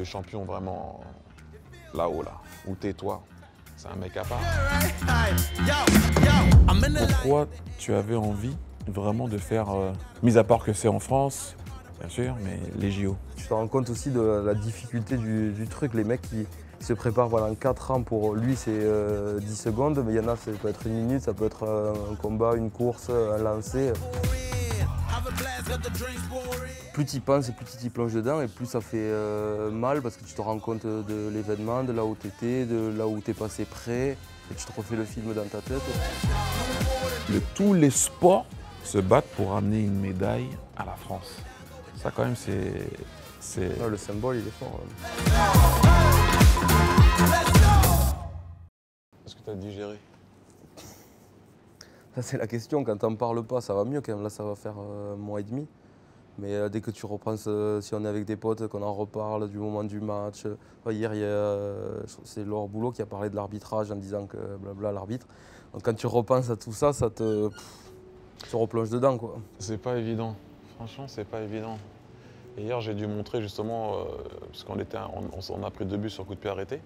le champion vraiment là-haut, là. Ou tais-toi. C'est un mec à part. Pourquoi tu avais envie vraiment de faire, mis à part que c'est en France, bien sûr, mais les JO? Tu te rends compte aussi de la difficulté du truc. Les mecs qui se préparent voilà, 4 ans, pour lui c'est 10 secondes, mais il y en a, ça peut être 1 minute, ça peut être un combat, une course, un lancer. Plus tu y penses et plus tu t'y plonges dedans et plus ça fait mal parce que tu te rends compte de l'événement, de là où tu étais, de là où tu es passé près et tu te refais le film dans ta tête. Tous les sports se battent pour amener une médaille à la France. Ça quand même c'est... Ouais, le symbole il est fort. Est-ce que tu as digéré? Ça c'est la question, quand t'en parles pas ça va mieux quand même, là ça va faire un mois et demi. Mais dès que tu repenses, si on est avec des potes, qu'on en reparle du moment du match. Hier, c'est Laure Boulot qui a parlé de l'arbitrage en disant que blabla l'arbitre. Donc quand tu repenses à tout ça, ça te tu replonges dedans quoi. C'est pas évident, franchement c'est pas évident. Et hier j'ai dû montrer justement, parce qu'on était, on a pris 2 buts sur coup de pied arrêté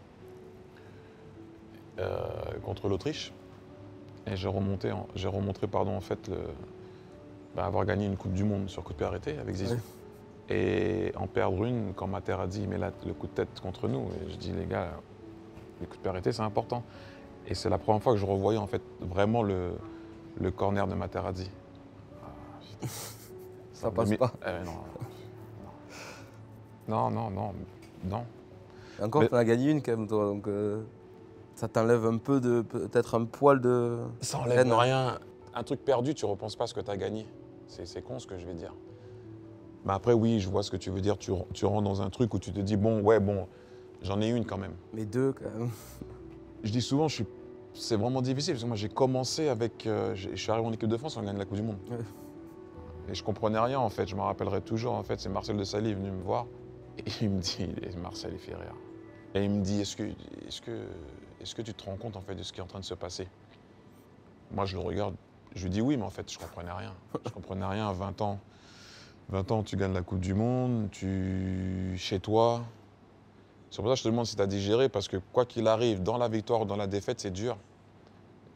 contre l'Autriche. Et j'ai remontré pardon, en fait, avoir gagné une Coupe du Monde sur coup de pied arrêté avec Zizou. Oui. Et en perdre une, quand Materazzi met le coup de tête contre nous, et je dis les gars, les coups de pied arrêtés, c'est important. Et c'est la première fois que je revoyais en fait, vraiment le corner de Materazzi. Ah, ça passe pas. Non. Encore, mais... tu en as gagné une quand même, toi. Donc, ça t'enlève un peu de, peut-être un poil de... Ça enlève rien. Un truc perdu, tu ne repenses pas à ce que tu as gagné. C'est con ce que je vais dire. Mais après, oui, je vois ce que tu veux dire. Tu rentres dans un truc où tu te dis, bon, ouais, bon, j'en ai une quand même. Mais 2 quand même. Je dis souvent, c'est vraiment difficile parce que moi, j'ai commencé avec... je suis arrivé en équipe de France, on gagne la Coupe du Monde. Ouais. Et je comprenais rien, en fait. Je m'en rappellerai toujours, en fait. C'est Marcel Desailly est venu me voir et il me dit... Marcel, il fait rire. Et il me dit, est-ce que tu te rends compte en fait de ce qui est en train de se passer? Moi, je le regarde, je lui dis oui, mais en fait, je comprenais rien. Je comprenais rien à 20 ans. 20 ans, tu gagnes la Coupe du Monde, chez toi. C'est pour ça que je te demande si tu as digéré, parce que quoi qu'il arrive, dans la victoire ou dans la défaite, c'est dur.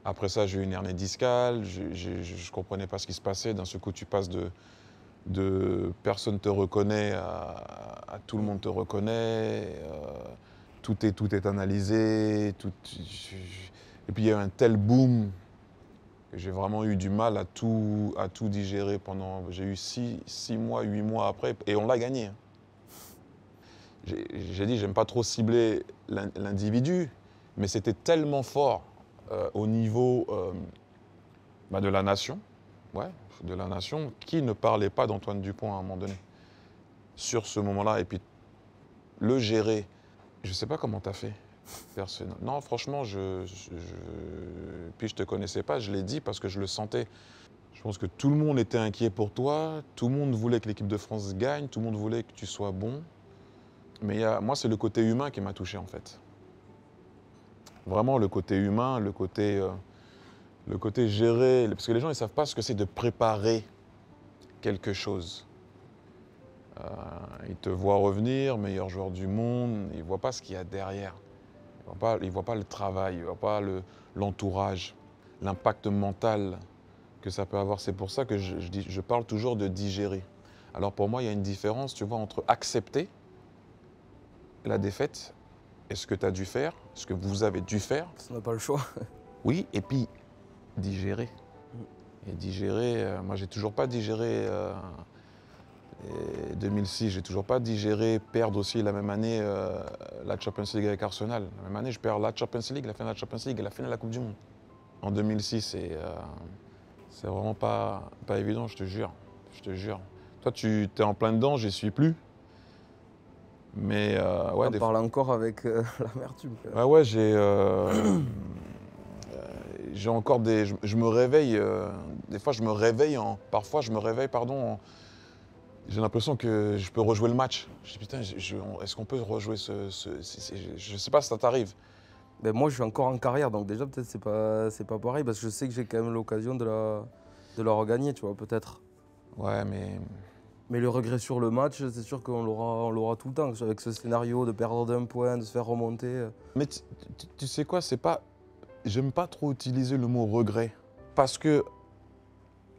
Après ça, j'ai eu une hernie discale, je comprenais pas ce qui se passait. D'un seul coup, tu passes de personne te reconnaît à tout le monde te reconnaît. Tout est analysé, et puis il y a eu un tel boom que j'ai vraiment eu du mal à tout digérer pendant... J'ai eu 6 mois, 8 mois après, et on l'a gagné. J'ai dit, j'aime pas trop cibler l'individu, mais c'était tellement fort au niveau de la nation, qui ne parlait pas d'Antoine Dupont à un moment donné, sur ce moment-là, et puis le gérer. Je sais pas comment t'as fait. Personne. Non, franchement, puis je te connaissais pas, je l'ai dit parce que je le sentais. Je pense que tout le monde était inquiet pour toi, tout le monde voulait que l'équipe de France gagne, tout le monde voulait que tu sois bon. Mais moi, c'est le côté humain qui m'a touché, en fait. Vraiment, le côté humain, le côté géré. Parce que les gens, ils savent pas ce que c'est de préparer quelque chose. Ils te voient revenir, meilleur joueur du monde, ils ne voient pas ce qu'il y a derrière. Ils ne voient pas le travail, ils ne voient pas l'entourage, l'impact mental que ça peut avoir. C'est pour ça que je parle toujours de digérer. Alors pour moi, il y a une différence, tu vois, entre accepter la défaite et ce que tu as dû faire, ce que vous avez dû faire. Ça n'a pas le choix. Oui, et puis digérer. Et digérer, moi, j'ai toujours pas digéré... Et 2006, j'ai toujours pas digéré perdre aussi la même année la Champions League avec Arsenal. La même année, je perds la Champions League, la finale de la Champions League et la finale de la Coupe du Monde. En 2006, c'est vraiment pas évident, je te jure. Je te jure. Toi, tu es en plein dedans, j'y suis plus. Mais ouais. On parle encore avec l'amertume. Ouais, j'ai encore des. Je me réveille. Des fois, je me réveille en. Parfois, je me réveille, pardon. J'ai l'impression que je peux rejouer le match. Je dis, putain, est-ce qu'on peut rejouer je sais pas si ça t'arrive. Ben moi, je suis encore en carrière, donc déjà, peut-être c'est pas pareil, parce que je sais que j'ai quand même l'occasion de la regagner, tu vois, peut-être. Ouais, mais Mais le regret sur le match, c'est sûr qu'on l'aura tout le temps, avec ce scénario de perdre d'un point, de se faire remonter. Mais tu sais quoi, c'est pas... J'aime pas trop utiliser le mot regret, parce que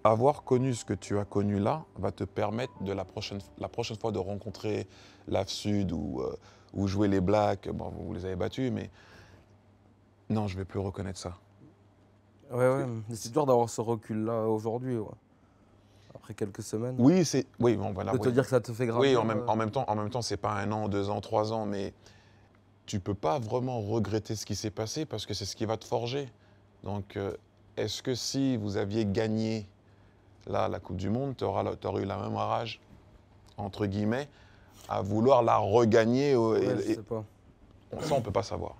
avoir connu ce que tu as connu là va te permettre de la prochaine fois de rencontrer l'AF Sud ou jouer les Blacks. Bon, vous les avez battus, mais non, je vais plus reconnaître ça. Ouais, ouais, c'est dur d'avoir ce recul-là aujourd'hui. Ouais. Après quelques semaines. Oui, c'est. Oui, bon, voilà. De te dire que ça te fait gravir. Oui, en même temps, c'est pas 1 an, 2 ans, 3 ans, mais tu peux pas vraiment regretter ce qui s'est passé parce que c'est ce qui va te forger. Donc, est-ce que si vous aviez gagné là la Coupe du Monde, tu aurais eu la même rage entre guillemets à vouloir la regagner? Je sais pas. Ça, on peut pas savoir.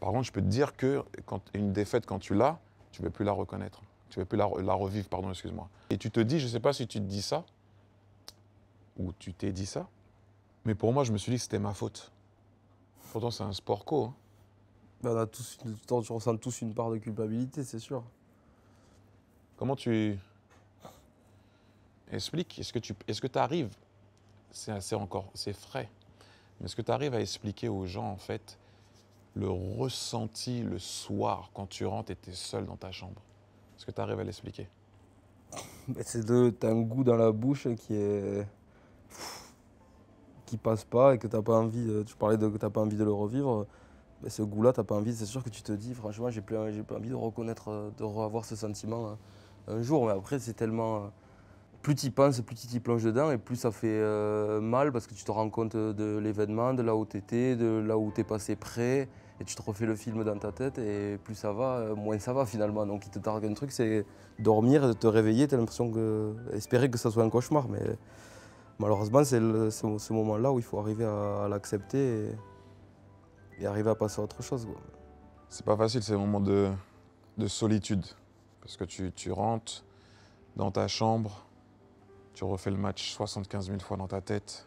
Par contre, je peux te dire que quand une défaite, quand tu l'as, tu ne peux plus la reconnaître. Tu ne peux plus la revivre, pardon, excuse-moi. Et tu te dis, je ne sais pas si tu te dis ça, ou tu t'es dit ça, mais pour moi, je me suis dit que c'était ma faute. Pourtant, c'est un sport co. Hein. Ben, on a tous, on ressent tous une part de culpabilité, c'est sûr. Comment tu expliques? Est-ce que tu arrives, c'est frais, mais est-ce que tu arrives à expliquer aux gens, en fait, le ressenti le soir, quand tu rentres et tu es seul dans ta chambre? Est-ce que tu arrives à l'expliquer? T'as un goût dans la bouche qui passe pas et que t'as pas envie, tu parlais de que t'as pas envie de le revivre, mais ce goût-là, t'as pas envie, c'est sûr que tu te dis, franchement, j'ai plus envie de reconnaître, de revoir ce sentiment un jour, mais après, c'est tellement... Plus t'y penses, plus t'y plonges dedans et plus ça fait mal parce que tu te rends compte de l'événement, de là où t'étais, de là où t'es passé près. Et tu te refais le film dans ta tête et plus ça va, moins ça va finalement. Donc il te targue un truc, c'est dormir, te réveiller, t'as l'impression que... Espérer que ça soit un cauchemar, mais malheureusement c'est ce moment-là où il faut arriver à l'accepter et arriver à passer à autre chose. C'est pas facile ces moments de solitude, parce que tu rentres dans ta chambre, tu refais le match 75 000 fois dans ta tête.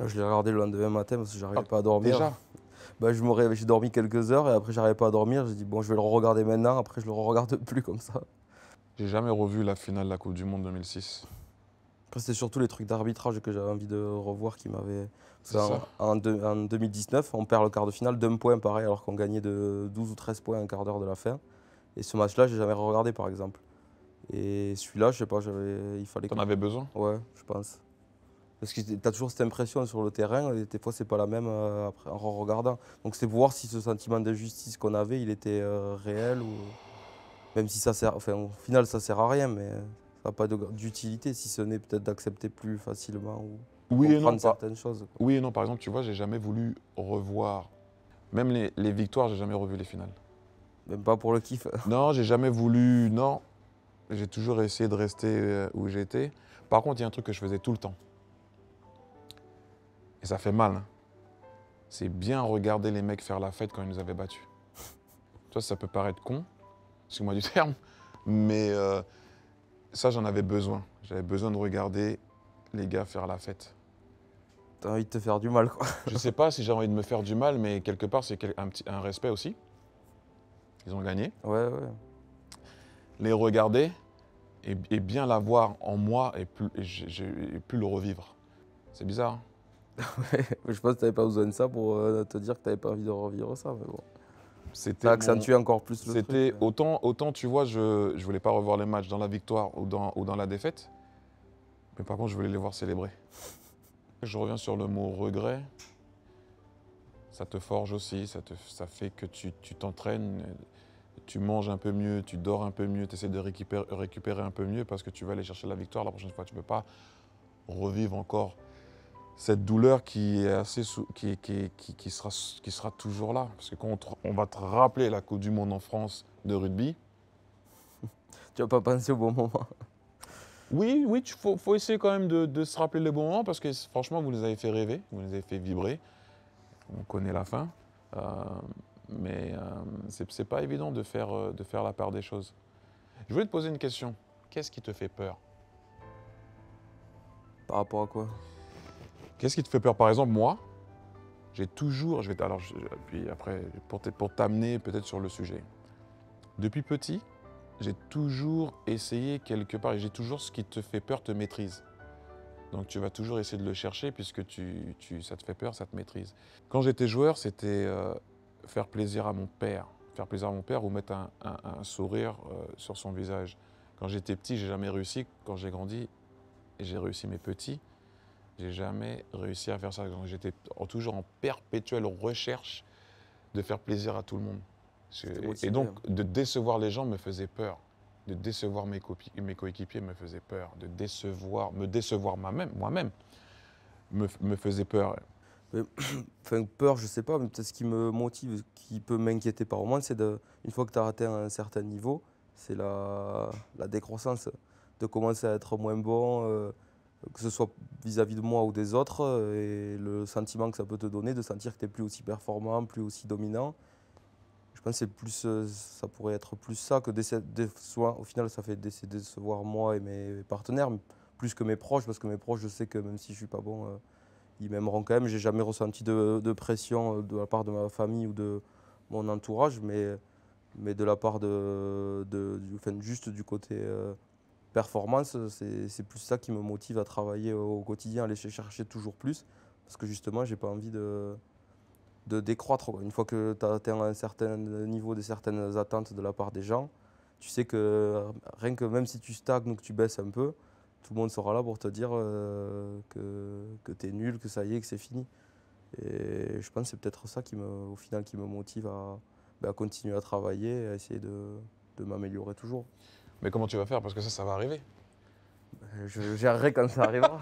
Je l'ai regardé le lendemain matin parce que j'arrivais pas à dormir. Déjà? Ben, j'ai dormi quelques heures et après j'arrivais pas à dormir. J'ai dit bon, je vais le re-regarder maintenant, après je le re-regarde plus comme ça. J'ai jamais revu la finale de la Coupe du Monde 2006. Après c'était surtout les trucs d'arbitrage que j'avais envie de revoir qui m'avaient... En 2019, on perd le quart de finale d'un point pareil alors qu'on gagnait de 12 ou 13 points à un quart d'heure de la fin. Et ce match-là, j'ai jamais re-regardé par exemple. Et celui-là, je sais pas, il fallait... T'en avais besoin? Ouais, je pense. Parce que tu as toujours cette impression sur le terrain, et des fois, c'est pas la même après, en regardant. Donc, c'est pour voir si ce sentiment d'injustice qu'on avait, il était réel, ou même si ça sert... Enfin, au final, ça sert à rien, mais ça n'a pas d'utilité, si ce n'est peut-être d'accepter plus facilement ou oui comprendre certaines choses. Quoi. Oui et non, par exemple, tu vois, j'ai jamais voulu revoir... Même les victoires, j'ai jamais revu les finales. Même pas pour le kiff? Non, j'ai jamais voulu... Non, j'ai toujours essayé de rester où j'étais. Par contre, il y a un truc que je faisais tout le temps. Et ça fait mal, hein. C'est bien regarder les mecs faire la fête quand ils nous avaient battus. Toi, ça peut paraître con, excuse-moi du terme, mais ça, j'en avais besoin. J'avais besoin de regarder les gars faire la fête. T'as envie de te faire du mal, quoi. Je sais pas si j'ai envie de me faire du mal, mais quelque part, c'est un respect aussi. Ils ont gagné. Ouais, ouais. Les regarder et bien l'avoir en moi et plus le revivre. C'est bizarre, hein. Je pense que tu n'avais pas besoin de ça pour te dire que tu n'avais pas envie de revivre ça, mais bon. C'était accentué encore plus le truc. C'était autant, tu vois, je ne voulais pas revoir les matchs dans la victoire ou dans la défaite, mais par contre, je voulais les voir célébrer. Je reviens sur le mot regret. Ça te forge aussi, ça fait que tu t'entraînes, tu manges un peu mieux, tu dors un peu mieux, tu essaies de récupérer un peu mieux parce que tu vas aller chercher la victoire la prochaine fois. Tu ne peux pas revivre encore cette douleur qui sera toujours là. Parce que quand on va te rappeler la Coupe du Monde en France de rugby... Tu vas pas penser au bon moment. Oui, oui, faut essayer quand même de se rappeler les bons moments parce que franchement, vous nous avez fait rêver, vous nous avez fait vibrer. On connaît la fin, mais c'est pas évident de faire la part des choses. Je voulais te poser une question. Qu'est-ce qui te fait peur? Par rapport à quoi? Qu'est-ce qui te fait peur? Par exemple, moi, j'ai toujours... puis après, pour t'amener peut-être sur le sujet. Depuis petit, j'ai toujours essayé quelque part, et j'ai toujours ce qui te fait peur te maîtrise. Donc tu vas toujours essayer de le chercher puisque ça te fait peur, ça te maîtrise. Quand j'étais joueur, c'était faire plaisir à mon père. Faire plaisir à mon père ou mettre un sourire sur son visage. Quand j'étais petit, j'ai jamais réussi. Quand j'ai grandi, j'ai réussi mes petits. J'ai jamais réussi à faire ça. J'étais toujours en perpétuelle recherche de faire plaisir à tout le monde. Et donc, de décevoir les gens me faisait peur. De décevoir mes coéquipiers me faisait peur. De décevoir, me décevoir moi-même me faisait peur. Enfin, peur, je sais pas, mais peut-être ce qui me motive, qui peut m'inquiéter par moment, c'est une fois que tu as atteint un certain niveau, c'est la décroissance, de commencer à être moins bon, que ce soit vis-à-vis de moi ou des autres, et le sentiment que ça peut te donner de sentir que tu n'es plus aussi performant, plus aussi dominant. Je pense que plus, ça pourrait être plus ça que décevoir. Au final, ça fait décevoir moi et mes partenaires, plus que mes proches, parce que mes proches, je sais que même si je ne suis pas bon, ils m'aimeront quand même. Je n'ai jamais ressenti de pression de la part de ma famille ou de mon entourage, mais de la part juste du côté performance, c'est plus ça qui me motive à travailler au quotidien, à aller chercher toujours plus, parce que justement, je n'ai pas envie de décroître. Une fois que tu as atteint un certain niveau, des certaines attentes de la part des gens, tu sais que rien que même si tu stagnes ou que tu baisses un peu, tout le monde sera là pour te dire que tu es nul, que ça y est, que c'est fini. Et je pense que c'est peut-être ça au final qui me motive à continuer à travailler, à essayer de m'améliorer toujours. Mais comment tu vas faire? Parce que ça va arriver. Je gérerai quand ça arrivera.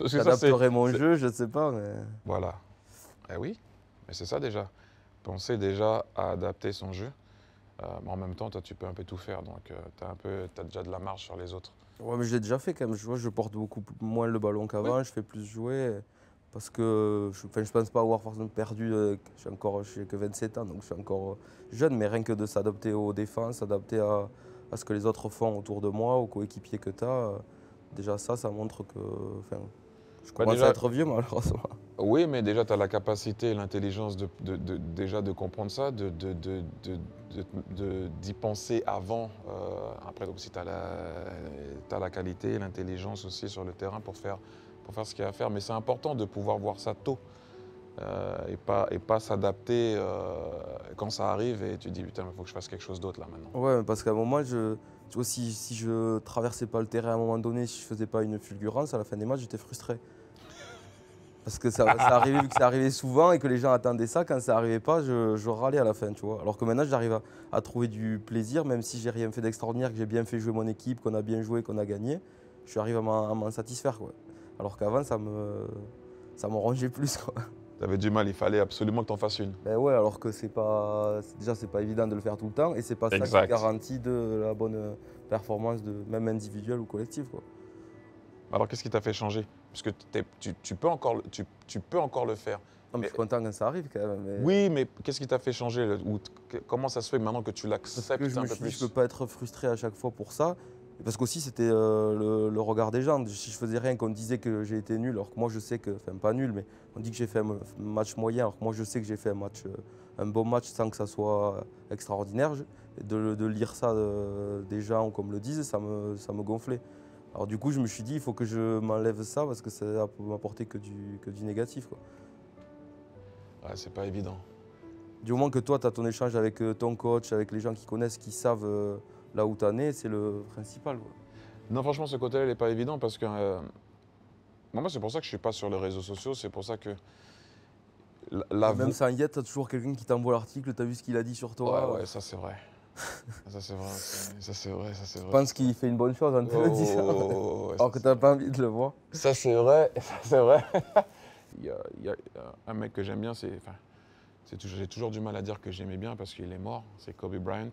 J'adapterai mon jeu, je ne sais pas. Mais... Voilà. Eh oui, mais c'est ça déjà. Penser déjà à adapter son jeu. Mais en même temps, toi, tu peux un peu tout faire. Donc, tu as déjà de la marge sur les autres. Ouais, mais je l'ai déjà fait quand même. Je vois, je porte beaucoup moins le ballon qu'avant, oui. Je fais plus jouer. Parce que je ne pense pas avoir forcément perdu. Je n'ai que 27 ans, donc je suis encore jeune. Mais rien que de s'adapter aux défenses, s'adapter à ce que les autres font autour de moi, aux coéquipiers que tu as, déjà ça montre que je commence à être vieux malheureusement. Oui, mais déjà tu as la capacité et l'intelligence de comprendre ça, d'y penser avant. Après, donc, si tu as la qualité et l'intelligence aussi sur le terrain pour faire ce qu'il y a à faire. Mais c'est important de pouvoir voir ça tôt et pas s'adapter quand ça arrive et tu te dis putain, il faut que je fasse quelque chose d'autre là maintenant. Ouais, parce qu'à un moment, si je ne traversais pas le terrain à un moment donné, si je ne faisais pas une fulgurance, à la fin des matchs, j'étais frustré. Parce que ça arrivait souvent et que les gens attendaient ça. Quand ça n'arrivait pas, je râlais à la fin, tu vois. Alors que maintenant, j'arrive à trouver du plaisir, même si j'ai rien fait d'extraordinaire, que j'ai bien fait jouer mon équipe, qu'on a bien joué, qu'on a gagné, je arrive à m'en satisfaire, quoi. Alors qu'avant, ça me rongeait plus, quoi. T'avais du mal, il fallait absolument que t'en fasses une. Ben ouais, alors que c'est pas évident de le faire tout le temps et c'est pas exact. Ça qui garantit de la bonne performance, même individuelle ou collective, quoi. Alors qu'est-ce qui t'a fait changer? Parce que tu peux encore le faire. Non, mais je suis content quand ça arrive quand même. Mais... Oui, mais qu'est-ce qui t'a fait changer ou comment ça se fait maintenant que tu l'acceptes un peu plus? Je ne peux pas être frustré à chaque fois pour ça. Parce qu'aussi, c'était le regard des gens. Si je faisais rien, qu'on disait que j'ai été nul, alors que moi, je sais que... Enfin, pas nul, mais on dit que j'ai fait un match moyen, alors que moi, je sais que j'ai fait un bon match sans que ça soit extraordinaire. De lire ça des gens, comme le disent, ça me gonflait. Alors du coup, je me suis dit, il faut que je m'enlève ça parce que ça ne peut m'apporter que du négatif, quoi. Ouais, c'est pas évident. Du moment que toi, tu as ton échange avec ton coach, avec les gens qui connaissent, qui savent... Là où t'en es, c'est le principal, quoi. Non, franchement, ce côté-là, il n'est pas évident parce que... moi, c'est pour ça que je suis pas sur les réseaux sociaux, c'est pour ça que... Même sans y être, t'as toujours quelqu'un qui t'envoie l'article, t'as vu ce qu'il a dit sur toi. Ouais, ouais, ça c'est vrai. Ça c'est vrai, ça c'est vrai, ça c'est vrai. Je pense qu'il fait une bonne chose en te le disant, alors que t'as pas envie de le voir. Ça c'est vrai, ça c'est vrai. Il y a un mec que j'aime bien, j'ai toujours du mal à dire que j'aimais bien parce qu'il est mort, c'est Kobe Bryant,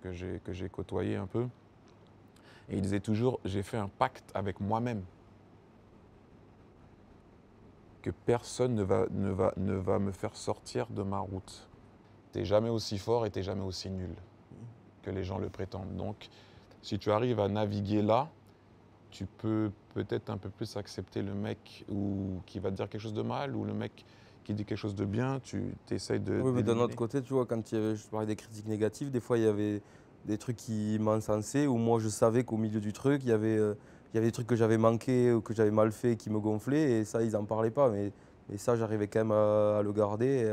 que j'ai côtoyé un peu. Et il disait toujours, j'ai fait un pacte avec moi-même. Que personne ne va me faire sortir de ma route. T'es jamais aussi fort et t'es jamais aussi nul que les gens le prétendent. Donc, si tu arrives à naviguer là, tu peux peut-être un peu plus accepter le mec qui va te dire quelque chose de mal ou le mec qui dit quelque chose de bien, tu essayes de... Oui, mais d'un autre côté, tu vois, quand je parlais des critiques négatives, des fois, il y avait des trucs qui m'encensaient, où moi, je savais qu'au milieu du truc, il y avait il y avait des trucs que j'avais manqués ou que j'avais mal fait qui me gonflaient, et ça, ils n'en parlaient pas. Mais ça, j'arrivais quand même à le garder.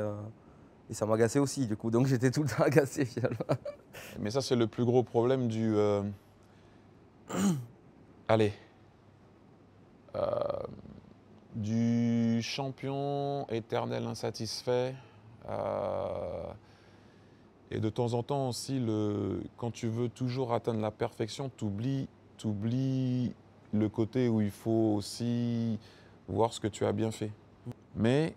Et ça m'agaçait aussi, du coup. Donc j'étais tout le temps agacé, finalement. Mais ça, c'est le plus gros problème du... Allez. Du champion éternel insatisfait. Et de temps en temps aussi, quand tu veux toujours atteindre la perfection, t'oublies le côté où il faut aussi voir ce que tu as bien fait. Mais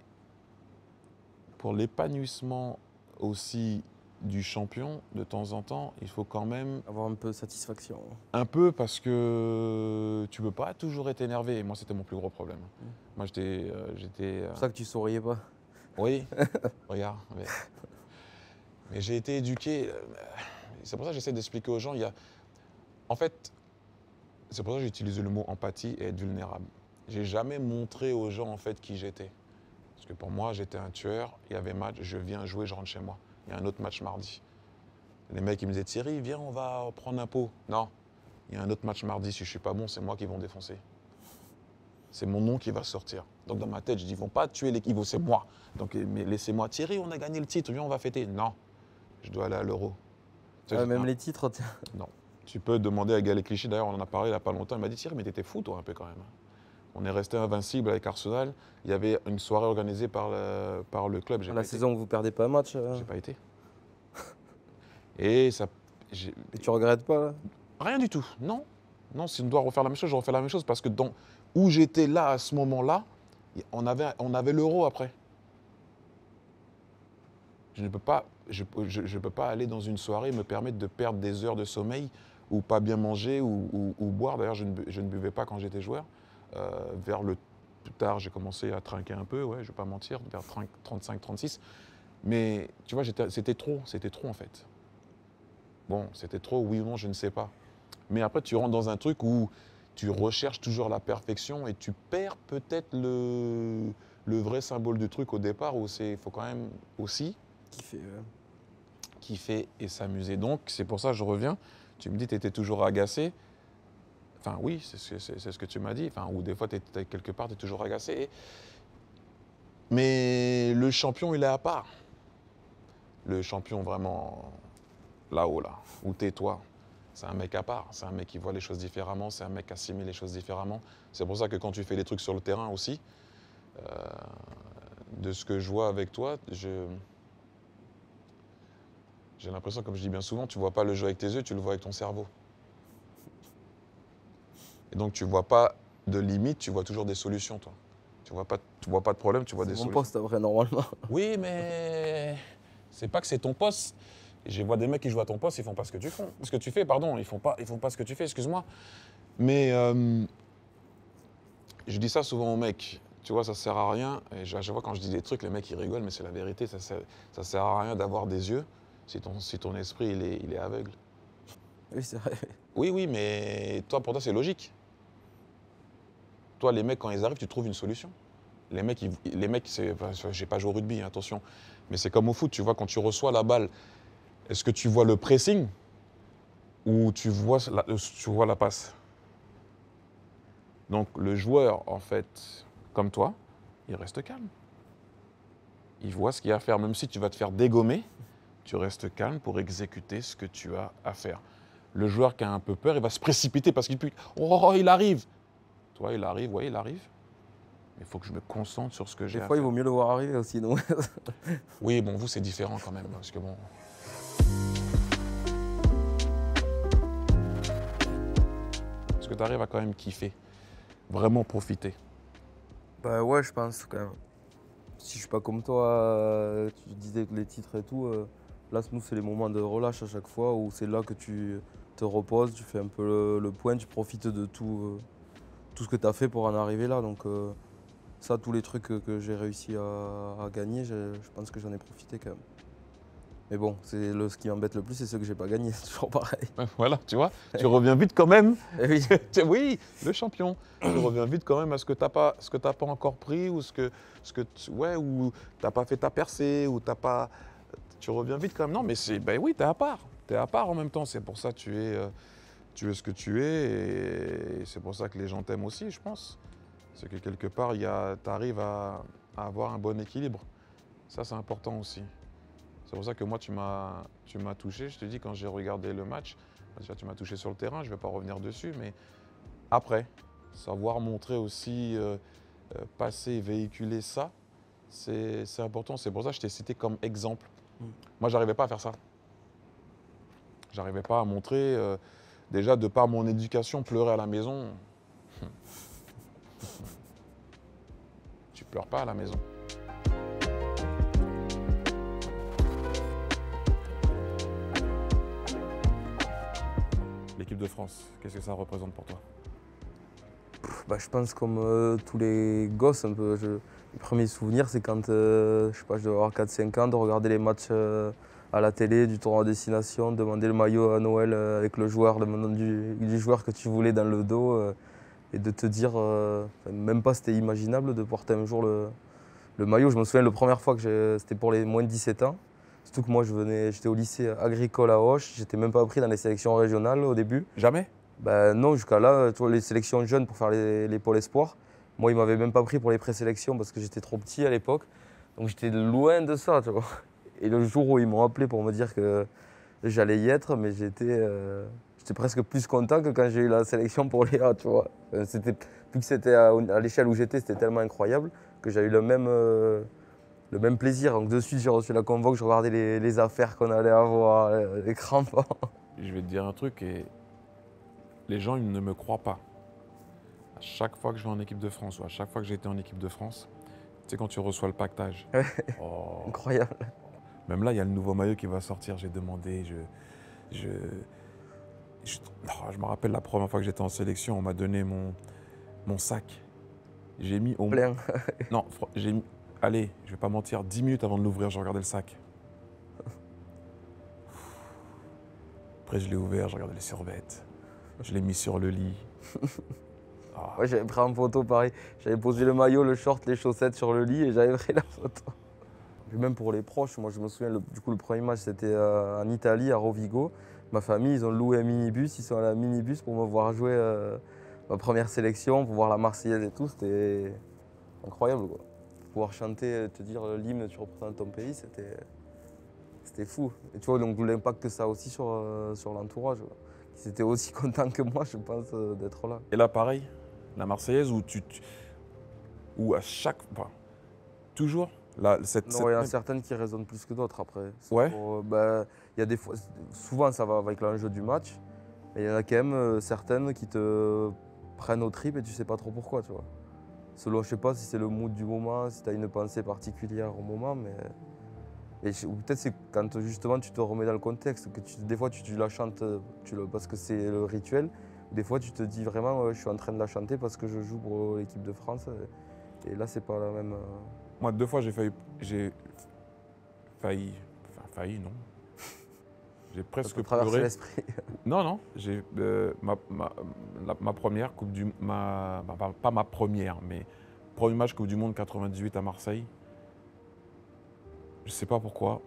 pour l'épanouissement aussi du champion, de temps en temps, il faut quand même... avoir un peu de satisfaction. Un peu, parce que tu ne peux pas toujours être énervé. Et moi, c'était mon plus gros problème. Mmh. Moi, j'étais... C'est pour ça que tu ne souriais pas. Oui, regarde. Mais j'ai été éduqué. C'est pour ça que j'essaie d'expliquer aux gens. Il y a... En fait, c'est pour ça que j'ai utilisé le mot empathie et être vulnérable. J'ai jamais montré aux gens en fait qui j'étais. Parce que pour moi, j'étais un tueur, il y avait match, je viens jouer, je rentre chez moi. Il y a un autre match mardi. Les mecs ils me disaient, Thierry, viens, on va prendre un pot. Non, il y a un autre match mardi, si je suis pas bon, c'est moi qui vont défoncer. C'est mon nom qui va sortir. Donc dans ma tête, je dis, ils vont pas tuer l'équipe, c'est moi. Donc laissez-moi, Thierry, on a gagné le titre, viens, on va fêter. Non, je dois aller à l'Euro. Même les titres, tiens. Non. Tu peux demander à Galé Clichy, d'ailleurs on en a parlé il n'y a pas longtemps, il m'a dit « Thierry, mais t'étais fou toi un peu quand même. » On est resté invincible avec Arsenal, il y avait une soirée organisée par le club. La saison où vous ne perdez pas un match J'ai pas été. Et ça... Et tu regrettes pas là? Rien du tout, non. Non, si on doit refaire la même chose, je refais la même chose parce que dans... où j'étais là à ce moment-là, on avait l'Euro après. Je ne peux pas, je peux pas aller dans une soirée et me permettre de perdre des heures de sommeil ou pas bien manger ou boire. D'ailleurs, je ne buvais pas quand j'étais joueur. Vers le plus tard, j'ai commencé à trinquer un peu, ouais, je ne vais pas mentir, vers 35-36. Mais tu vois, c'était trop en fait. Bon, c'était trop, oui ou non, je ne sais pas. Mais après, tu rentres dans un truc où tu recherches toujours la perfection et tu perds peut-être le vrai symbole du truc au départ où il faut quand même aussi kiffer et s'amuser. Donc, c'est pour ça que je reviens. Tu me dis, tu étais toujours agacé. Enfin, oui, c'est ce que tu m'as dit. Enfin, ou des fois, quelque part, tu es toujours agacé. Mais le champion, il est à part. Le champion vraiment là-haut, là, où t'es toi. C'est un mec à part. C'est un mec qui voit les choses différemment. C'est un mec qui assimile les choses différemment. C'est pour ça que quand tu fais des trucs sur le terrain aussi, de ce que je vois avec toi, j'ai l'impression, comme je dis bien souvent, tu ne vois pas le jeu avec tes yeux, tu le vois avec ton cerveau. Et donc, tu ne vois pas de limites, tu vois toujours des solutions, toi. Tu vois pas de problème, tu vois des solutions. C'est mon poste, après, normalement. Oui, mais c'est pas que c'est ton poste. Je vois des mecs qui jouent à ton poste, ils font pas ce que tu fais. Ce que tu fais, pardon, ils font pas ce que tu fais, excuse-moi. Mais je dis ça souvent aux mecs. Tu vois, ça sert à rien. Et à chaque fois, quand je dis des trucs, les mecs, ils rigolent, mais c'est la vérité. Ça sert à rien d'avoir des yeux si ton esprit, il est aveugle. Oui, c'est vrai. Oui, mais toi, pour toi, c'est logique. Toi, les mecs, quand ils arrivent, tu trouves une solution. Les mecs j'ai pas joué au rugby, attention, mais c'est comme au foot, tu vois, quand tu reçois la balle, est-ce que tu vois le pressing ou tu vois la passe? Donc, le joueur, en fait, comme toi, il reste calme. Il voit ce qu'il y a à faire, même si tu vas te faire dégommer. Tu restes calme pour exécuter ce que tu as à faire. Le joueur qui a un peu peur, il va se précipiter parce qu'il pue. Oh, il arrive. Toi, il arrive, ouais, il arrive. Mais il faut que je me concentre sur ce que j'ai à faire. Des fois, il vaut mieux le voir arriver aussi, non? Oui, bon, vous, c'est différent quand même, parce que bon... Est-ce que tu arrives à quand même kiffer? Vraiment profiter? Bah ouais, je pense quand même. Si je suis pas comme toi, tu disais que les titres et tout... Là, nous, c'est les moments de relâche à chaque fois où c'est là que tu te reposes, tu fais un peu le point, tu profites de tout ce que tu as fait pour en arriver là. Donc ça, tous les trucs que j'ai réussi à gagner, je pense que j'en ai profité quand même. Mais bon, ce qui m'embête le plus, c'est ceux que j'ai pas gagnés, c'est toujours pareil. Voilà, tu vois, tu reviens vite quand même. Oui. Oui, le champion. Tu reviens vite quand même à ce que tu n'as pas, encore pris ou ou tu n'as pas fait ta percée ou tu n'as pas... Tu reviens vite quand même. Non, mais c'est, ben oui, t'es à part. T'es à part en même temps. C'est pour ça que tu es, tu es ce que tu es et c'est pour ça que les gens t'aiment aussi, je pense. C'est que quelque part, tu arrives à avoir un bon équilibre. Ça, c'est important aussi. C'est pour ça que moi, tu m'as touché. Je te dis, quand j'ai regardé le match, tu m'as touché sur le terrain, je ne vais pas revenir dessus, mais après, savoir montrer aussi, passer, véhiculer ça, c'est important. C'est pour ça que je t'ai cité comme exemple. Mm. Moi, je n'arrivais pas à faire ça. Je n'arrivais pas à montrer, déjà, de par mon éducation, pleurer à la maison. Tu pleures pas à la maison. L'équipe de France, qu'est-ce que ça représente pour toi? Bah, je pense comme tous les gosses un peu. Les premiers souvenirs, c'est quand je sais pas, je devais avoir 4-5 ans, de regarder les matchs à la télé, du tournoi à destination, demander le maillot à Noël avec le joueur, le nom du joueur que tu voulais dans le dos. Et de te dire, même pas c'était imaginable de porter un jour le maillot. Je me souviens la première fois que c'était pour les moins de 17 ans. Surtout que moi, j'étais au lycée agricole à Auch. J'étais même pas pris dans les sélections régionales au début. Jamais? Ben non, jusqu'à là, les sélections jeunes pour faire les pôles espoirs. Moi, ils m'avaient même pas pris pour les présélections parce que j'étais trop petit à l'époque. Donc j'étais loin de ça, tu vois. Et le jour où ils m'ont appelé pour me dire que j'allais y être, mais j'étais presque plus content que quand j'ai eu la sélection pour l'EA, tu vois. Plus que c'était à l'échelle où j'étais, c'était tellement incroyable que j'ai eu le même plaisir. Donc de suite, j'ai reçu la convoque, je regardais les affaires qu'on allait avoir, les crampons. Je vais te dire un truc, et les gens ils ne me croient pas. À chaque fois que je vais en équipe de France, ou à chaque fois que j'ai été en équipe de France, tu sais quand tu reçois le pactage. Ouais. Oh. Incroyable. Même là, il y a le nouveau maillot qui va sortir, j'ai demandé, je me rappelle la première fois que j'étais en sélection, on m'a donné mon sac. J'ai mis au plein. Non, j'ai mis, allez, je vais pas mentir, 10 minutes avant de l'ouvrir, je regardais le sac. Après, je l'ai ouvert, je regardais les survettes. Je l'ai mis sur le lit. Ah. Ouais, j'avais pris en photo, pareil. J'avais posé le maillot, le short, les chaussettes sur le lit et j'avais pris la photo. Et même pour les proches, moi je me souviens, le premier match, c'était en Italie, à Rovigo. Ma famille, ils ont loué un minibus, ils sont allés à un minibus pour me voir jouer ma première sélection, pour voir la Marseillaise et tout, c'était incroyable quoi. Pouvoir chanter, te dire l'hymne, tu représentes ton pays, c'était fou. Et tu vois, donc l'impact que ça a aussi sur l'entourage, qui étaient aussi contents que moi, je pense, d'être là. Et là, pareil, la Marseillaise, où à chaque, enfin, toujours. Là, non, il y en a certaines qui résonnent plus que d'autres après. Ouais. Y a des fois, souvent ça va avec l'enjeu du match, mais il y en a quand même certaines qui te prennent aux tripes et tu sais pas trop pourquoi, tu vois. Selon, je sais pas si c'est le mood du moment, si tu as une pensée particulière au moment, mais. Ou peut-être c'est quand justement tu te remets dans le contexte, que des fois tu la chantes parce que c'est le rituel, des fois tu te dis vraiment je suis en train de la chanter parce que je joue pour l'équipe de France, et là c'est pas la même. Moi, deux fois, j'ai failli, non. J'ai presque pleuré. L'esprit. Non, non. J'ai ma première Coupe du Monde, pas ma première, mais premier match Coupe du Monde 98 à Marseille. Je sais pas pourquoi.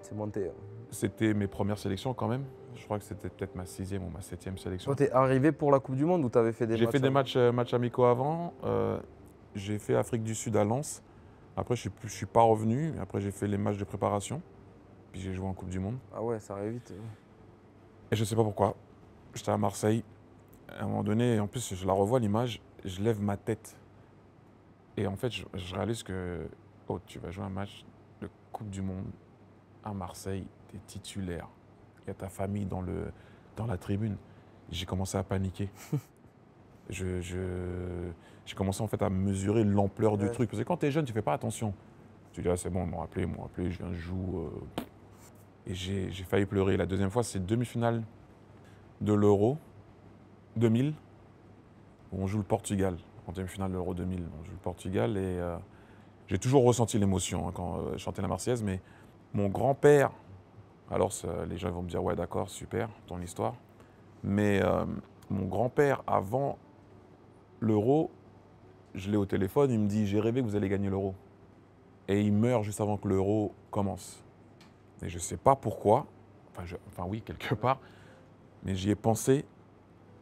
C'est monté. Hein. C'était mes premières sélections quand même. Je crois que c'était peut-être ma 6e ou ma 7e sélection. Toi, t'es arrivé pour la Coupe du Monde ou t'avais fait des matchs? J'ai fait des matchs amicaux avant. J'ai fait Afrique du Sud à Lens. Après, je suis pas revenu. Après, j'ai fait les matchs de préparation. Puis j'ai joué en Coupe du Monde. Ah ouais, ça arrive vite. Ouais. Et je sais pas pourquoi. J'étais à Marseille. À un moment donné, en plus, je la revois l'image. Je lève ma tête. Et en fait, je réalise que oh, tu vas jouer un match de Coupe du Monde à Marseille. T'es titulaire. Il y a ta famille dans la tribune. J'ai commencé à paniquer. J'ai commencé en fait à mesurer l'ampleur du truc. Parce que quand tu es jeune, tu fais pas attention. Tu dis, ah, c'est bon, ils m'ont appelé, je viens de jouer. Et j'ai failli pleurer. La deuxième fois, c'est demi-finale de l'Euro 2000, où on joue le Portugal. En demi-finale de l'Euro 2000, on joue le Portugal. Et j'ai toujours ressenti l'émotion hein, quand je chantais la Marseillaise. Mais mon grand-père, alors les gens vont me dire, ouais, d'accord, super, ton histoire. Mais mon grand-père, avant l'Euro, je l'ai au téléphone, il me dit « j'ai rêvé que vous allez gagner l'Euro ». Et il meurt juste avant que l'Euro commence. Et je ne sais pas pourquoi, enfin oui, quelque part, mais j'y ai pensé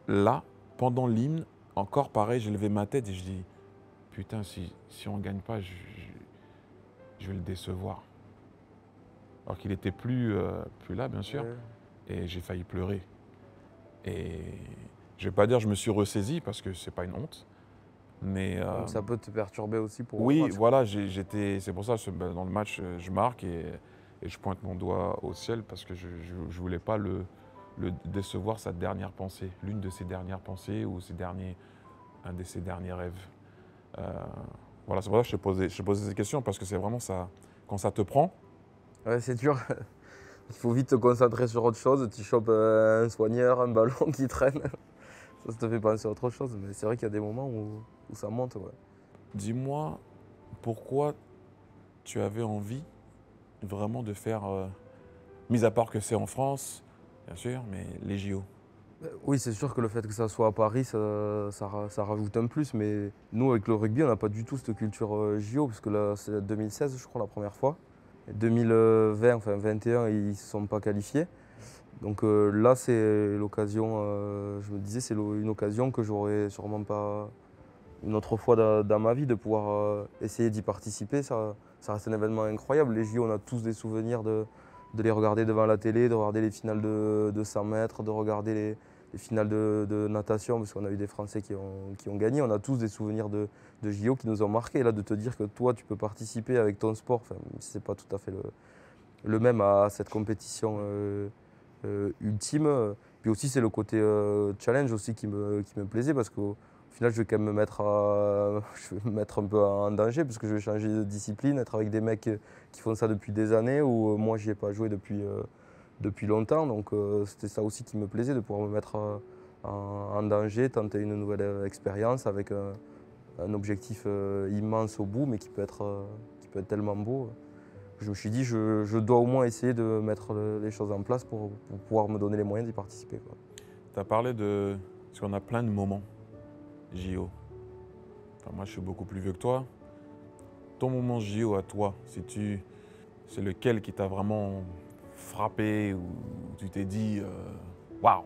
là, pendant l'hymne, encore pareil, j'ai levé ma tête et je dis « Putain, si on ne gagne pas, je vais le décevoir. » Alors qu'il n'était plus là, bien sûr, et j'ai failli pleurer. Et je ne vais pas dire que je me suis ressaisi, parce que ce n'est pas une honte. Mais, donc ça peut te perturber aussi pour le match. Oui, voilà, c'est pour ça que dans le match, je marque et je pointe mon doigt au ciel parce que je ne voulais pas le décevoir, sa dernière pensée, l'une de ses dernières pensées ou un de ses derniers rêves. Voilà, c'est pour ça que je te posais cette question parce que c'est vraiment ça, quand ça te prend. Ouais, c'est dur. Il faut vite te concentrer sur autre chose. Tu chopes un soigneur, un ballon qui traîne. Ça te fait penser à autre chose, mais c'est vrai qu'il y a des moments où ça monte. Ouais. Dis-moi, pourquoi tu avais envie vraiment de faire, mis à part que c'est en France, bien sûr, mais les JO? Oui, c'est sûr que le fait que ça soit à Paris, ça rajoute un plus, mais nous, avec le rugby, on n'a pas du tout cette culture JO, parce que là, c'est 2016, je crois, la première fois. 2020, enfin 2021, ils ne se sont pas qualifiés. Donc là, c'est l'occasion, je me disais, c'est une occasion que j'aurais sûrement pas une autre fois dans ma vie de pouvoir essayer d'y participer. Ça reste un événement incroyable. Les JO, on a tous des souvenirs de les regarder devant la télé, de regarder les finales de 100 mètres, de regarder les finales de natation, parce qu'on a eu des Français qui ont gagné. On a tous des souvenirs de JO qui nous ont marqués. Et là, de te dire que toi, tu peux participer avec ton sport, enfin, c'est pas tout à fait le même à cette compétition ultime. Puis aussi, c'est le côté challenge aussi qui me plaisait parce qu'au final, je vais quand même me mettre un peu en danger parce que je vais changer de discipline, être avec des mecs qui font ça depuis des années ou moi, j'y ai pas joué depuis longtemps. Donc, c'était ça aussi qui me plaisait, de pouvoir me mettre en danger, tenter une nouvelle expérience avec un objectif immense au bout, mais qui peut être tellement beau. Je me suis dit, je dois au moins essayer de mettre les choses en place pour pouvoir me donner les moyens d'y participer. Tu as parlé de... Parce qu'on a plein de moments JO. Enfin, moi, je suis beaucoup plus vieux que toi. Ton moment JO à toi, c'est lequel qui t'a vraiment frappé ou tu t'es dit « Waouh ».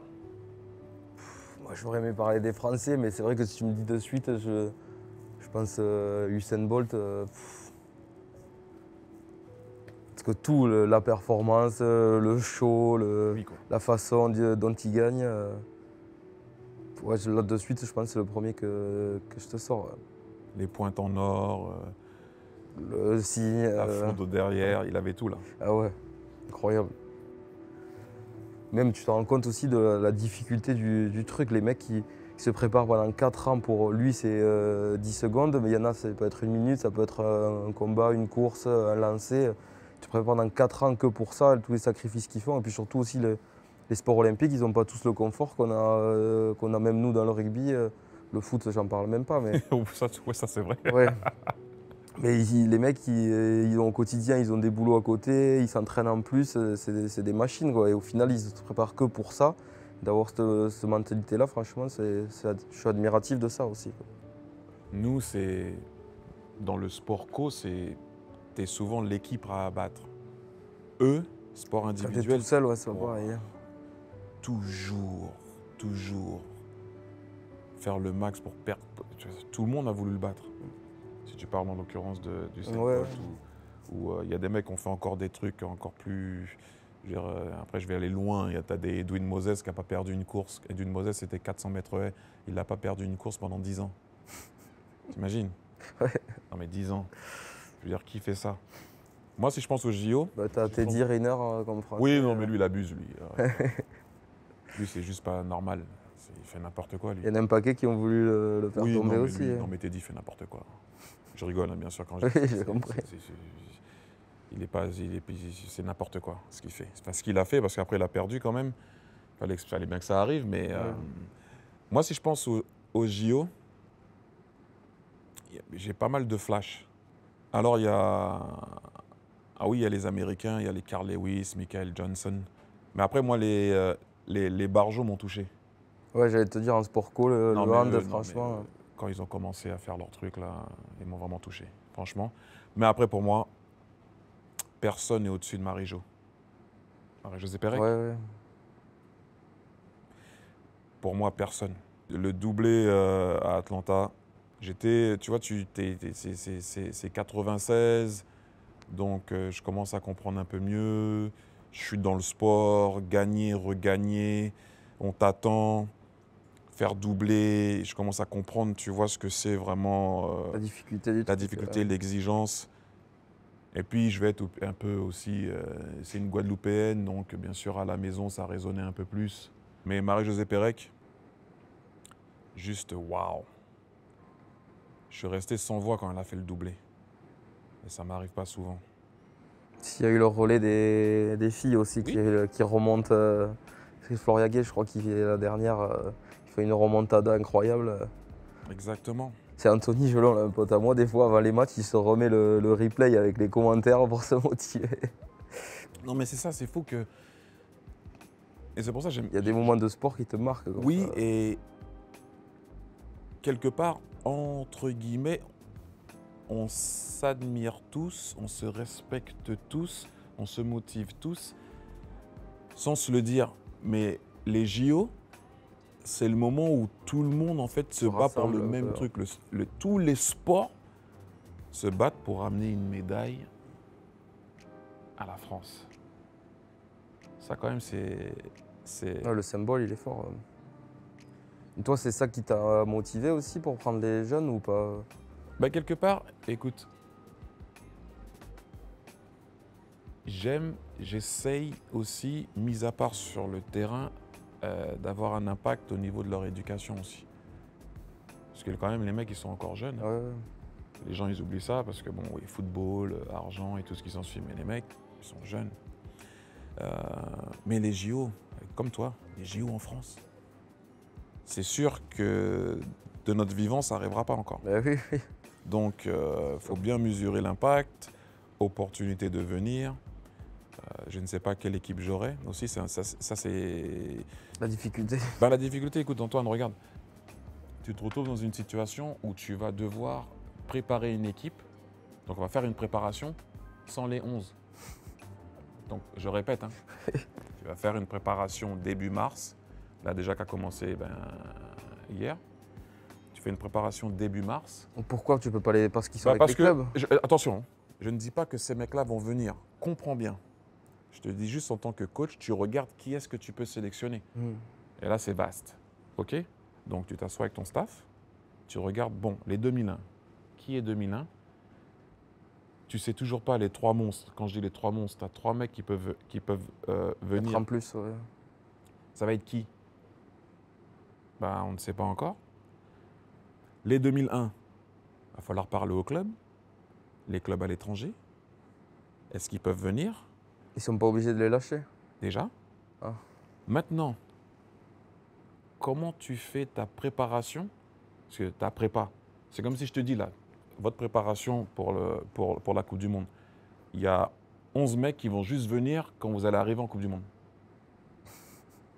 Moi, j'aurais aimé parler des Français, mais c'est vrai que si tu me dis de suite, je pense Usain Bolt. Que tout, la performance, le show, la façon dont il gagne. Ouais, là, de suite, je pense que c'est le premier que je te sors. Les pointes en or, le signe, la fonte derrière, il avait tout là. Ah ouais, incroyable. Même tu te rends compte aussi de la difficulté du truc. Les mecs qui se préparent pendant 4 ans, pour lui c'est 10 secondes, mais il y en a, ça peut être 1 minute, ça peut être un combat, une course, un lancer. Tu prépares pendant 4 ans que pour ça, tous les sacrifices qu'ils font. Et puis surtout aussi, les sports olympiques, ils n'ont pas tous le confort qu'on a même nous dans le rugby. Le foot, j'en parle même pas. Mais... ça c'est vrai. Ouais. Mais les mecs, ils ont au quotidien, ils ont des boulots à côté, ils s'entraînent en plus, c'est des machines, quoi. Et au final, ils se préparent que pour ça. D'avoir cette mentalité-là, franchement, je suis admiratif de ça aussi, quoi. Nous, c'est dans le sport co, c'est... T'es souvent l'équipe à abattre. Eux, sport individuel. T'es tout seul, ouais, c'est pas pareil. Toujours faire le max pour perdre. Tout le monde a voulu le battre. Si tu parles en l'occurrence du skateboard, où il y a des mecs qui ont fait encore des trucs encore plus. Je veux dire, après, je vais aller loin. T'as des Edwin Moses qui n'a pas perdu une course. Edwin Moses, c'était 400 mètres haies. Il n'a pas perdu une course pendant 10 ans. T'imagines? Ouais. Non, mais 10 ans. Je veux dire, qui fait ça? Moi, si je pense aux JO... Bah, t'as Teddy Riner comme Français. Oui, non, mais lui, il abuse, lui. Lui, c'est juste pas normal. Il fait n'importe quoi, lui. Il y en a un paquet qui ont voulu le faire tomber aussi. Lui, non, mais Teddy fait n'importe quoi. Je rigole, hein, bien sûr, quand je dis ça. J'ai compris. C'est n'importe quoi, ce qu'il fait. Enfin, ce qu'il a fait, parce qu'après, il a perdu quand même. Il fallait bien que ça arrive, mais... moi, si je pense aux JO, j'ai pas mal de flashs. Alors, il y a les Américains, il y a les Carl Lewis, Michael Johnson. Mais après, moi, les barjots m'ont touché. Ouais, j'allais te dire, en sport co, le hand, franchement. Non, quand ils ont commencé à faire leur truc, là, ils m'ont vraiment touché, franchement. Mais après, pour moi, personne n'est au-dessus de Marie-José Pérec. Ouais, ouais. pour moi, personne. Le doublé à Atlanta, j'étais, tu vois, c'est 96, donc je commence à comprendre un peu mieux. Je suis dans le sport, gagner, regagner, on t'attend, faire doubler. Je commence à comprendre, tu vois, ce que c'est vraiment la difficulté, l'exigence. Et puis, je vais être un peu aussi, c'est une Guadeloupéenne, donc bien sûr, à la maison, ça résonnait un peu plus. Mais Marie-José Pérec, juste waouh. Je suis resté sans voix quand elle a fait le doublé. Et ça ne m'arrive pas souvent. S'il y a eu le relais des filles aussi, oui, qui remontent. Floria Guei, je crois qu'il est la dernière, il fait une remontada incroyable. Exactement. C'est Anthony Gelon, là, un pote à moi, des fois avant les matchs, il se remet le replay avec les commentaires pour se motiver. Non mais c'est ça, c'est fou que... Et c'est pour ça que j'aime... Il y a des moments de sport qui te marquent. Comme oui, ça. Et quelque part, entre guillemets, on s'admire tous, on se respecte tous, on se motive tous, sans se le dire. Mais les JO, c'est le moment où tout le monde en fait se bat pour le même truc. Tous les sports se battent pour amener une médaille à la France. Ça quand même, c'est... Ouais, le symbole, il est fort. Et toi, c'est ça qui t'a motivé aussi pour prendre les jeunes ou pas? Bah, quelque part, écoute, j'essaye aussi, mis à part sur le terrain, d'avoir un impact au niveau de leur éducation aussi. Parce que quand même, les mecs, ils sont encore jeunes. Ouais. Les gens, ils oublient ça parce que, bon, oui, football, argent et tout ce qui s'ensuit, mais les mecs, ils sont jeunes. Mais les JO, comme toi, les JO en France, c'est sûr que de notre vivant, ça n'arrivera pas encore. Ben oui, oui. Donc, faut bien mesurer l'impact, opportunité de venir. Je ne sais pas quelle équipe j'aurai aussi, ça c'est… La difficulté. Ben, la difficulté, écoute Antoine, regarde, tu te retrouves dans une situation où tu vas devoir préparer une équipe, donc on va faire une préparation sans les 11. Donc je répète, hein, tu vas faire une préparation début mars, là déjà qu'a commencé ben, hier. Tu fais une préparation début mars. Pourquoi tu ne peux pas les… Parce qu'ils sont ben, avec parce les clubs que, attention, je ne dis pas que ces mecs-là vont venir, comprends bien. Je te dis juste en tant que coach, tu regardes qui est-ce que tu peux sélectionner. Mmh. Et là, c'est vaste. OK? Donc, tu t'assois avec ton staff, tu regardes, bon, les 2001. Qui est 2001? Tu sais toujours pas les trois monstres. Quand je dis les trois monstres, tu as trois mecs qui peuvent venir. Être en plus, ouais. Ça va être qui? Bah, on ne sait pas encore. Les 2001, il va falloir parler aux clubs, les clubs à l'étranger. Est-ce qu'ils peuvent venir? Ils ne sont pas obligés de les lâcher. Déjà. Ah. Maintenant, comment tu fais ta préparation? Parce que ta prépa, c'est comme si je te dis là, votre préparation pour la Coupe du Monde, il y a 11 mecs qui vont juste venir quand vous allez arriver en Coupe du Monde.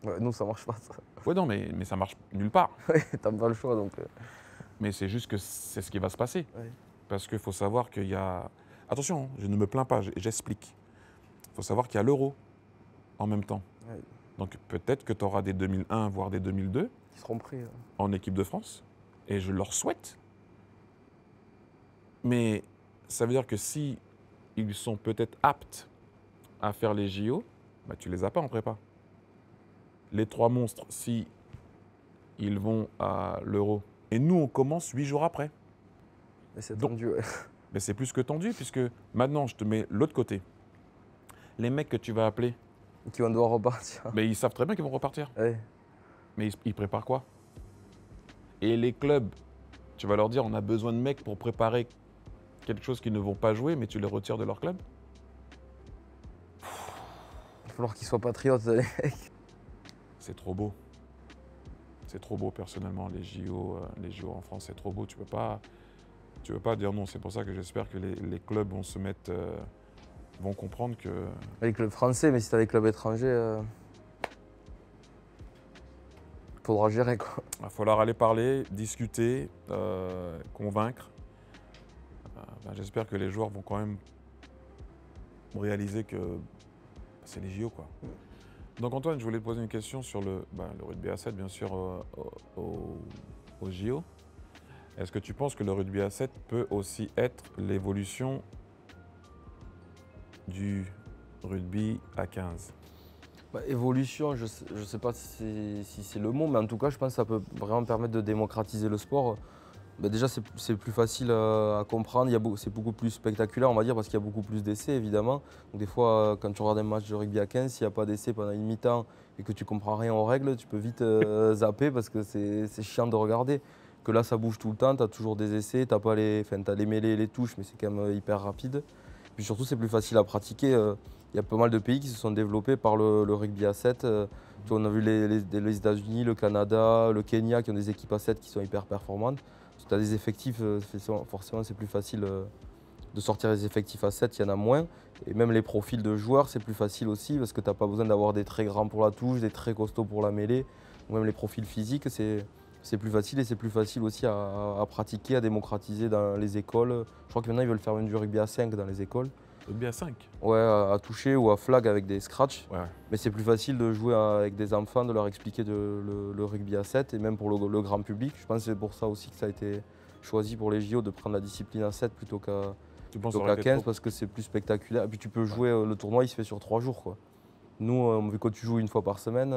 Ouais, nous, ça ne marche pas. Ça. Ouais, non, mais ça marche nulle part. Ouais, t'as pas le choix donc. Mais c'est juste que c'est ce qui va se passer. Ouais. Parce qu'il faut savoir qu'il y a… Attention, je ne me plains pas, j'explique. Il faut savoir qu'il y a l'euro en même temps. Ouais. Donc peut-être que tu auras des 2001, voire des 2002 qui seront pris, hein, en équipe de France. Et je leur souhaite. Mais ça veut dire que si ils sont peut-être aptes à faire les JO, bah, tu ne les as pas en prépa. Les trois monstres, si ils vont à l'euro. Et nous, on commence 8 jours après. Mais c'est tendu. Ouais. Mais c'est plus que tendu, puisque maintenant, je te mets l'autre côté. Les mecs que tu vas appeler. Qui vont devoir repartir. Mais ils savent très bien qu'ils vont repartir. Oui. Mais ils préparent quoi? Et les clubs, tu vas leur dire on a besoin de mecs pour préparer quelque chose qu'ils ne vont pas jouer, mais tu les retires de leur club? Il va falloir qu'ils soient patriotes, les mecs. C'est trop beau. C'est trop beau, personnellement, les JO en France, c'est trop beau. Tu peux pas dire non. C'est pour ça que j'espère que les clubs vont se mettre… vont comprendre que… Les clubs français, mais si t'as des clubs étrangers, faudra gérer quoi. Il va falloir aller parler, discuter, convaincre. Ben, j'espère que les joueurs vont quand même réaliser que c'est les JO quoi. Donc Antoine, je voulais te poser une question sur le rugby à 7, bien sûr, au JO. Est-ce que tu penses que le rugby à 7 peut aussi être l'évolution du rugby à 15? Bah, évolution, je ne sais pas si c'est le mot, mais en tout cas, je pense que ça peut vraiment permettre de démocratiser le sport. Bah, déjà, c'est plus facile à comprendre, c'est beaucoup plus spectaculaire, on va dire, parce qu'il y a beaucoup plus d'essais, évidemment. Donc, des fois, quand tu regardes un match de rugby à 15, s'il n'y a pas d'essai pendant une mi-temps et que tu ne comprends rien aux règles, tu peux vite zapper parce que c'est chiant de regarder. Que là, ça bouge tout le temps, tu as toujours des essais, tu as les mêlées et les touches, mais c'est quand même hyper rapide. Puis surtout, c'est plus facile à pratiquer. Il y a pas mal de pays qui se sont développés par le rugby à 7. On a vu les États-Unis, le Canada, le Kenya qui ont des équipes à 7 qui sont hyper performantes. Si tu as des effectifs, forcément c'est plus facile de sortir des effectifs à 7, il y en a moins. Et même les profils de joueurs, c'est plus facile aussi parce que tu n'as pas besoin d'avoir des très grands pour la touche, des très costauds pour la mêlée. Même les profils physiques, c'est plus facile et c'est plus facile aussi à pratiquer, à démocratiser dans les écoles. Je crois que maintenant ils veulent faire même du rugby à 5 dans les écoles. Rugby à 5 ? Ouais, à toucher ou à flag avec des scratchs. Ouais. Mais c'est plus facile de jouer avec des enfants, de leur expliquer le rugby à 7 et même pour le grand public. Je pense que c'est pour ça aussi que ça a été choisi pour les JO de prendre la discipline à 7 plutôt qu'à 15 parce que c'est plus spectaculaire. Et puis tu peux jouer, le tournoi il se fait sur 3 jours. Quoi. Nous, vu que tu joues une fois par semaine,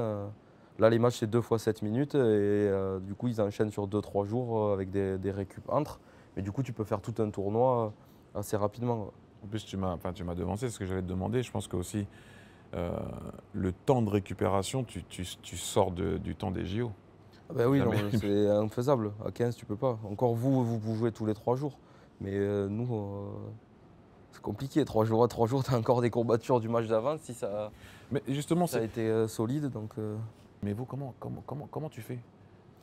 là les matchs c'est 2 fois 7 minutes et du coup ils enchaînent sur 2-3 jours avec des récup entre. Mais du coup tu peux faire tout un tournoi assez rapidement. Quoi. En plus, tu m'as devancé ce que j'allais te demander. Je pense que aussi le temps de récupération, tu sors du temps des JO. Ah ben oui, c'est infaisable. À 15, tu peux pas. Encore vous jouez tous les 3 jours. Mais nous, c'est compliqué. 3 jours, tu as encore des courbatures du match d'avant. Si ça, mais justement, ça a été solide. Donc, mais vous, comment tu fais?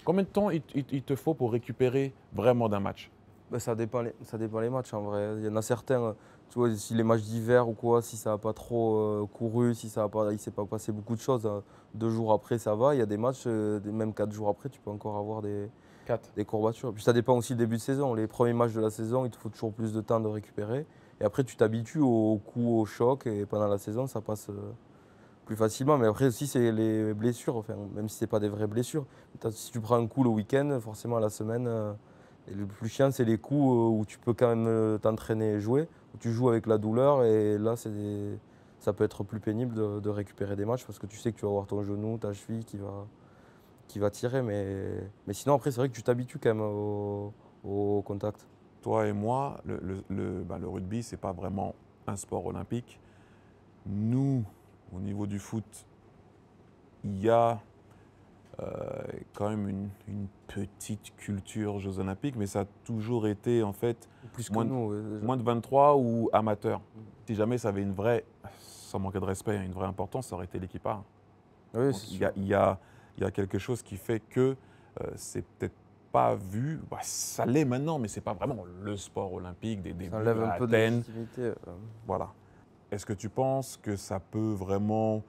Combien de temps il te faut pour récupérer vraiment d'un match? Ben, ça dépend les matchs en vrai. Il y en a certains, tu vois, si les matchs d'hiver ou quoi, si ça n'a pas trop couru, si ça a pas, il ne s'est pas passé beaucoup de choses, 2 jours après ça va. Il y a des matchs, même 4 jours après, tu peux encore avoir des courbatures. Puis ça dépend aussi du début de saison. Les premiers matchs de la saison, il te faut toujours plus de temps de récupérer. Et après, tu t'habitues aux coups, au choc. Et pendant la saison, ça passe plus facilement. Mais après aussi, c'est les blessures, enfin, même si ce n'est pas des vraies blessures. Si tu prends un coup le week-end, forcément à la semaine, et le plus chiant, c'est les coups où tu peux quand même t'entraîner et jouer, où tu joues avec la douleur et là, ça peut être plus pénible de récupérer des matchs parce que tu sais que tu vas avoir ton genou, ta cheville qui va tirer. Mais sinon, après, c'est vrai que tu t'habitues quand même au contact. Toi et moi, le rugby, c'est pas vraiment un sport olympique. Nous, au niveau du foot, il y a quand même une petite culture Jeux Olympiques, mais ça a toujours été en fait plus moins, nous, moins de 23 ou amateur. Si jamais ça avait une vraie, sans manquer de respect, une vraie importance, ça aurait été l'équipe A. Oui, il y a quelque chose qui fait que c'est peut-être pas vu, bah, ça l'est maintenant, mais c'est pas vraiment le sport olympique des débuts à Athènes. Voilà. Est-ce que tu penses que ça peut vraiment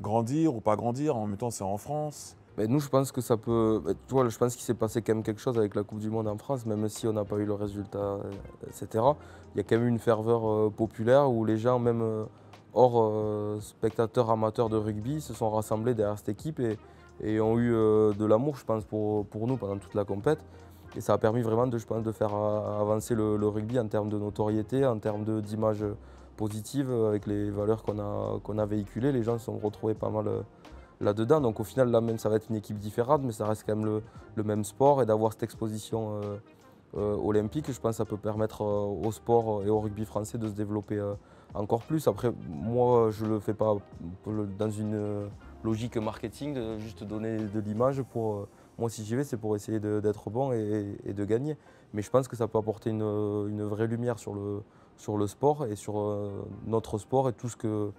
grandir ou pas grandir? En même temps, c'est en France. Mais nous, je pense que ça peut. Tu vois, je pense qu'il s'est passé quand même quelque chose avec la Coupe du Monde en France, même si on n'a pas eu le résultat, etc. Il y a quand même eu une ferveur populaire où les gens, même hors spectateurs amateurs de rugby, se sont rassemblés derrière cette équipe et ont eu de l'amour, je pense, pour nous pendant toute la compète. Et ça a permis vraiment, de faire avancer le rugby en termes de notoriété, en termes d'image positive, avec les valeurs qu'on a véhiculées. Les gens se sont retrouvés pas mal là-dedans. Donc au final, là même, ça va être une équipe différente, mais ça reste quand même le même sport. Et d'avoir cette exposition olympique, je pense que ça peut permettre au sport et au rugby français de se développer encore plus. Après, moi, je ne le fais pas dans une logique marketing, de juste donner de l'image pour... Moi, si j'y vais, c'est pour essayer d'être bon et de gagner. Mais je pense que ça peut apporter une vraie lumière sur le sport et sur notre sport et tout ce qu'on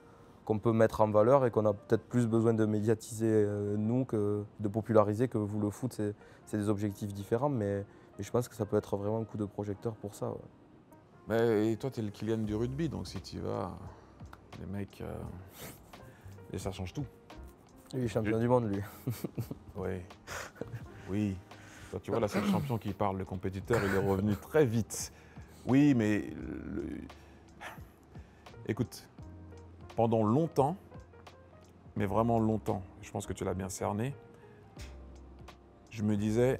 peut mettre en valeur et qu'on a peut-être plus besoin de médiatiser, nous, que de populariser, que vous, le foot, c'est des objectifs différents. Mais je pense que ça peut être vraiment un coup de projecteur pour ça. Ouais. Mais, et toi, tu es le Kylian du rugby, donc si tu y vas, les mecs, et ça change tout. Lui, il est champion du monde, lui. Oui. Oui. Toi, tu vois, là, c'est le champion qui parle, le compétiteur, il est revenu très vite. Oui, mais... Écoute, pendant longtemps, mais vraiment longtemps, je pense que tu l'as bien cerné, je me disais,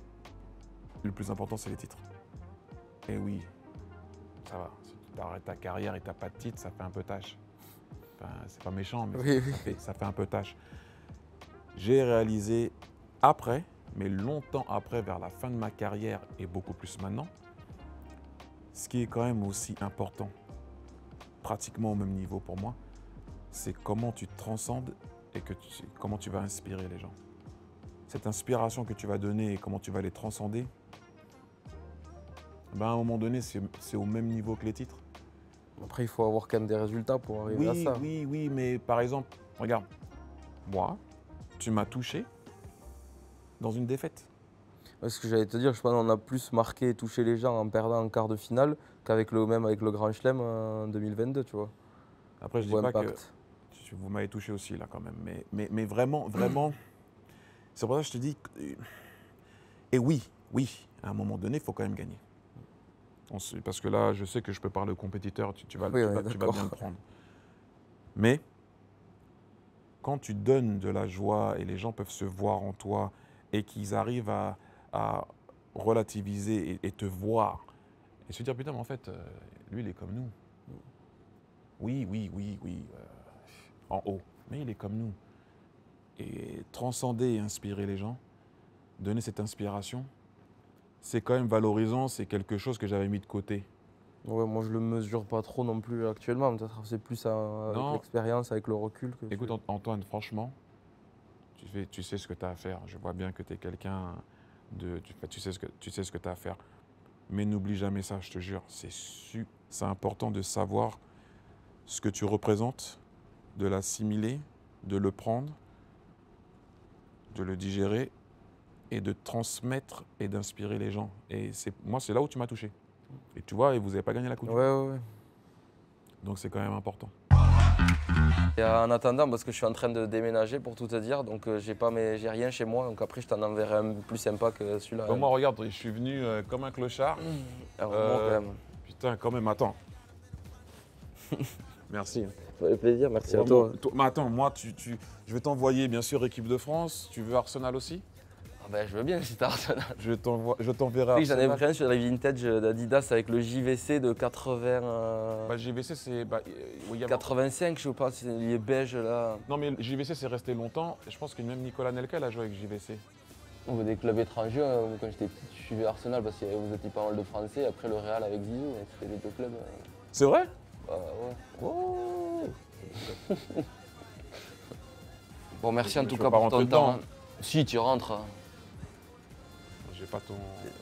le plus important, c'est les titres. Et oui, ça va, si tu arrêtes ta carrière et tu n'as pas de titre, ça fait un peu tâche. Enfin, c'est pas méchant, mais oui, ça fait un peu tâche. J'ai réalisé après, mais longtemps après, vers la fin de ma carrière et beaucoup plus maintenant, ce qui est quand même aussi important, pratiquement au même niveau pour moi, c'est comment tu te transcendes et comment tu vas inspirer les gens. Cette inspiration que tu vas donner et comment tu vas les transcender, ben à un moment donné, c'est au même niveau que les titres. Après, il faut avoir quand même des résultats pour arriver à ça. Oui, oui, mais par exemple, regarde, moi, tu m'as touché dans une défaite. Ce que j'allais te dire, je pense qu'on a plus marqué et touché les gens en perdant en quart de finale qu'avec le Grand Chelem en 2022, tu vois. Après, je ne dis pas que vous m'avez touché aussi, là, quand même. Mais vraiment, vraiment, c'est pour ça que je te dis… Et oui, oui, à un moment donné, il faut quand même gagner. Parce que là, je sais que je peux parler aux compétiteurs, tu vas bien le prendre. Mais quand tu donnes de la joie et les gens peuvent se voir en toi et qu'ils arrivent à relativiser et te voir et se dire putain mais en fait lui il est comme nous, oui, en haut, mais il est comme nous, et transcender et inspirer les gens, donner cette inspiration, c'est quand même valorisant, c'est quelque chose que j'avais mis de côté. Ouais, moi je le mesure pas trop non plus actuellement, peut-être c'est plus avec l'expérience, avec le recul. Écoute Antoine, franchement, tu sais ce que tu as à faire, je vois bien que tu es quelqu'un… Tu sais ce que tu as à faire. Mais n'oublie jamais ça, je te jure. C'est important de savoir ce que tu représentes, de l'assimiler, de le prendre, de le digérer et de transmettre et d'inspirer les gens. Et moi, c'est là où tu m'as touché. Et tu vois, et vous n'avez pas gagné la coupe. Ouais, ouais, ouais. Donc, c'est quand même important. Et en attendant, parce que je suis en train de déménager pour tout te dire, donc j'ai rien chez moi, donc après je t'en enverrai un plus sympa que celui-là. Moi regarde, je suis venu comme un clochard. Quand même. Putain, quand même, attends. Merci. Ça fait plaisir, merci à toi. Mais attends, moi je vais t'envoyer bien sûr équipe de France, tu veux Arsenal aussi? Ah ben, je veux bien si t'as Arsenal. Je t'enverrai Arsenal. J'en ai pris un sur la vintage d'Adidas avec le JVC de 80… Bah, JVC c'est… Bah, 85 je sais pas, c'est les beiges là. Non mais le JVC c'est resté longtemps, je pense que même Nicolas Anelka a joué avec JVC. Des clubs étrangers, quand j'étais petit je suivais Arsenal parce que vous étiez pas mal de Français, après le Real avec Zizou, c'était les deux clubs. C'est vrai? Bah ouais. Oh. Bon merci en tout cas pour ton temps. Si tu rentres… J'ai pas ton…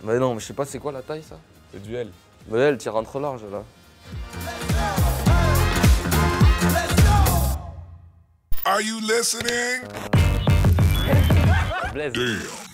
Mais non, mais je sais pas c'est quoi la taille ça. C'est du L. Mais L, tu rentres large là. Are you listening? Blaise. Damn.